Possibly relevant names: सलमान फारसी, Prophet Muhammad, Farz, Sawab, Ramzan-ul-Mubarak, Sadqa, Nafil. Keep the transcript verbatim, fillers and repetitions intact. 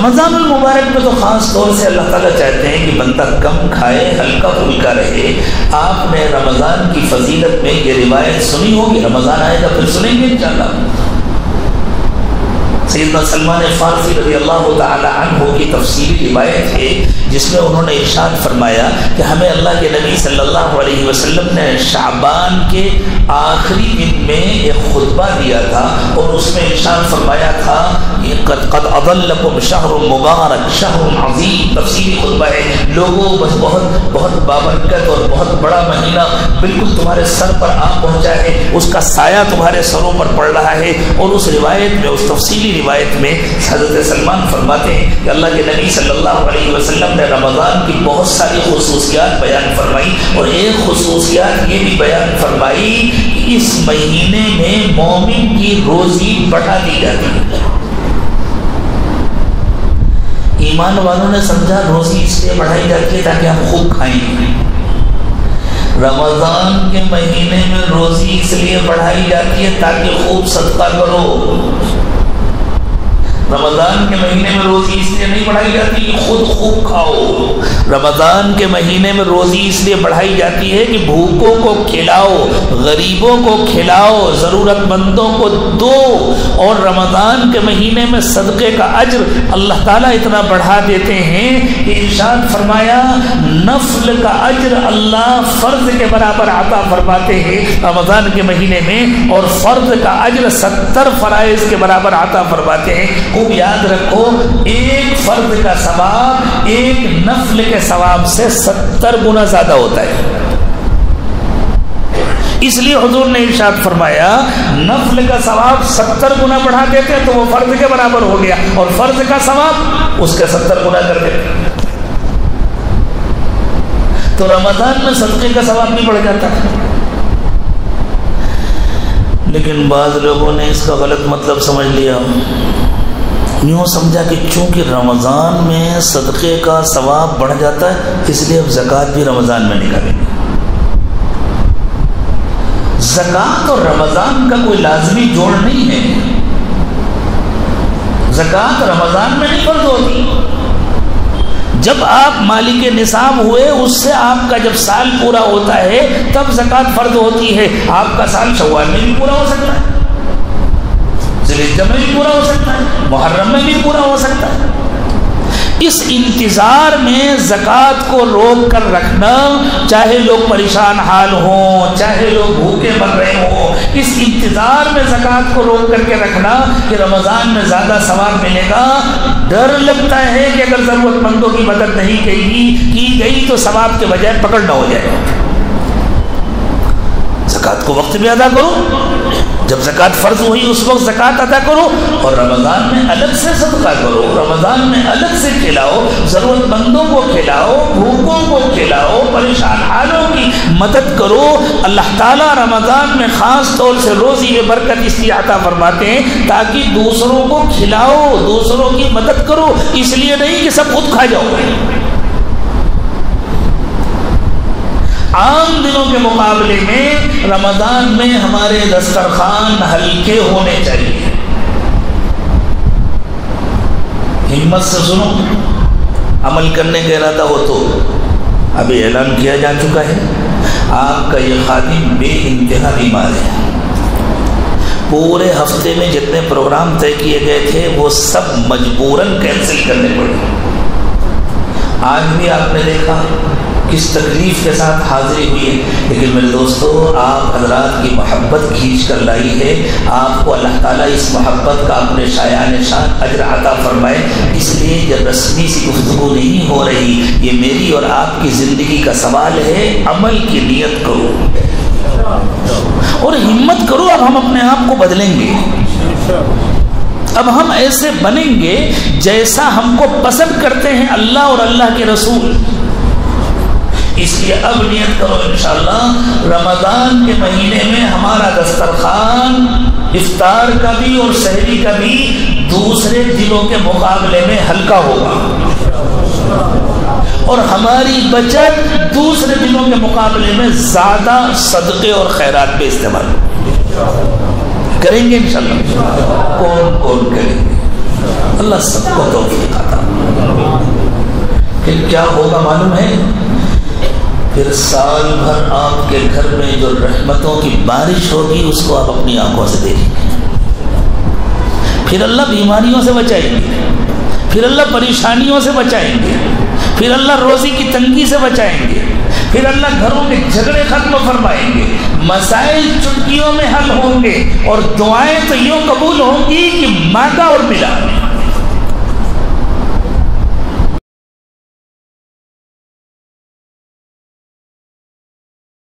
रमज़ानुल मुबारक में तो ख़ास तौर से अल्लाह ताला चाहते हैं कि बंदा कम खाए, हल्का फुल्का रहे। आपने रमज़ान की फजीलत में ये रिवायत सुनी होगी, रमज़ान आएगा फिर सुनेंगे इंशाअल्लाह। सैयदना सलमान फारसी रज़ियल्लाहु तआला अन्हु की तफसीली रिवायत है जिसमें उन्होंने इरशाद फरमाया कि हमें अल्लाह के नबी सल्लल्लाहु अलैहि वसल्लम ने शाबान के आखिरी दिन में एक खुतबा दिया था और उसमें इरशाद फरमाया था कद अदल्लकुम शहरुम मुबारक शहरुम अज़ीम। तफसीली खुतबा है, लोगों बस बहुत बहुत बाबरकत और बहुत बड़ा महीना बिल्कुल तुम्हारे सर पर आ पहुँचा है, उसका साया तुम्हारे सरों पर पड़ रहा है। और उस रिवायत में, उस तफसीली रिवायत में हज़रत सलमान फरमाते हैं कि अल्लाह के नबी सल्लल्लाहु अलैहि वसल्लम ने रमज़ान की बहुत सारी खुसूसियात बयान फरमाई और एक खुसूसियात ये भी बयान फरमाई कि इस महीने में मोमिन की रोज़ी बढ़ा दी जाती है। ईमान वालों ने समझा रोज़ी इसलिए बढ़ाई जाती है ताकि हम खूब खाएं। रमज़ान के महीने में रोज़ी इसलिए बढ़ाई जाती है ताकि खूब सदका करो। रमज़ान के महीने में रोज़ी इसलिए नहीं बढ़ाई जाती कि खुद खूब खाओ। रमज़ान के महीने में रोज़ी इसलिए बढ़ाई जाती है कि भूखों को खिलाओ, गरीबों को खिलाओ, ज़रूरतमंदों को दो। और रमज़ान के महीने में सदक़े का अज्र अल्लाह ताला इतना बढ़ा देते हैं कि इरशाद फरमाया नफल का अज्र अल्लाह फ़र्ज के बराबर आता फरमाते हैं रमज़ान के महीने में, और फ़र्ज का अज्र सत्तर फ़राइज़ के बराबर आता फरमाते हैं। खूब याद रखो, एक फर्ज का सवाब एक नफल के सवाब से सत्तर गुना ज्यादा होता है। इसलिए हुजूर ने इरशाद फरमाया नफल का सवाब सत्तर गुना बढ़ा देते हैं तो वो फर्ज के बराबर हो गया, और फर्ज का सवाब उसके सत्तर गुना कर देते। तो रमजान में सदके का सवाब नहीं बढ़ जाता है। लेकिन बाज लोगों ने इसका गलत मतलब समझ लिया, यूँ समझा कि चूँकि रमज़ान में सदक़े का सवाब बढ़ जाता है इसलिए अब ज़कात भी रमज़ान में निकालेंगे। ज़कात और रमज़ान का कोई लाजमी जोड़ नहीं है, ज़कात रमज़ान में नहीं फर्ज होती। जब आप मालिक निसाब हुए उससे आपका जब साल पूरा होता है तब ज़कात फ़र्ज होती है। आपका साल शव्वाल में भी पूरा हो सकता है, जिलहिज्जा में भी पूरा हो सकता है, मुहर्रम में भी पूरा हो सकता है। इस इंतज़ार में ज़कात को रोक कर रखना, चाहे लोग परेशान हाल हों, चाहे लोग भूखे मर रहे हों, इस इंतज़ार में ज़कात को रोक करके रखना कि रमज़ान में ज़्यादा सवाब मिलेगा, डर लगता है कि अगर ज़रूरतमंदों की मदद नहीं कही की गई तो सवाब के बजाय पकड़ ना हो जाएगा। ज़कात को वक्त में अदा करो, जब ज़कात फ़र्ज हुई उस वक्त ज़कात अदा करो, और रमज़ान में अलग से सदका करो, रमज़ान में अलग से खिलाओ, ज़रूरतमंदों को खिलाओ, भूखों को खिलाओ, परेशान हालों की मदद करो। अल्लाह ताला रमज़ान में ख़ास तौर से रोज़ी में बरकत इसलिए अता फरमाते हैं ताकि दूसरों को खिलाओ, दूसरों की मदद करो, इसलिए नहीं कि सब खुद खा जाओ। आम दिनों के मुकाबले में रमज़ान में हमारे दस्तरखान हल्के होने चाहिए। हिम्मत से सुनो, अमल करने का इरादा हो तो। अभी ऐलान किया जा चुका है, आपका ये खादिम बेइंतहा बीमार है। पूरे हफ्ते में जितने प्रोग्राम तय किए गए थे वो सब मजबूरन कैंसिल करने पड़े। आज भी आपने देखा किस तकलीफ़ के साथ हाजिरी हुई है, लेकिन मेरे दोस्तों आप हजरात की मोहब्बत खींच कर लाई है। आपको अल्लाह ताला इस मोहब्बत का अपने शायाने शान अजर अता फरमाए। इसलिए जब रस्मी सी गुफ्तगू नहीं हो रही, ये मेरी और आपकी ज़िंदगी का सवाल है। अमल की नियत करो और हिम्मत करो, अब हम अपने आप को बदलेंगे, अब हम ऐसे बनेंगे जैसा हमको पसंद करते हैं अल्लाह और अल्लाह के रसूल। इसलिए अब नियत करो इंशाअल्लाह रमज़ान के महीने में हमारा दस्तरखान इफ्तार का भी और सहरी का भी दूसरे दिनों के मुकाबले में हल्का होगा, और हमारी बचत दूसरे दिनों के मुकाबले में ज़्यादा सदक़े और खैरात पे इस्तेमाल करेंगे इंशाअल्लाह। कौन कौन करेंगे, अल्लाह सबको तौफीक अता क्या होगा मालूम है? फिर साल भर आपके घर में जो रहमतों की बारिश होगी उसको आप अपनी आंखों से देखेंगे। फिर अल्लाह बीमारियों से बचाएंगे, फिर अल्लाह परेशानियों से बचाएंगे, फिर अल्लाह रोज़ी की तंगी से बचाएंगे, फिर अल्लाह घरों में झगड़े खत्म फरमाएंगे, मसाइल चुटकियों में हल होंगे और दुआएं तो यूँ कबूल होंगी कि मांगा और मिला।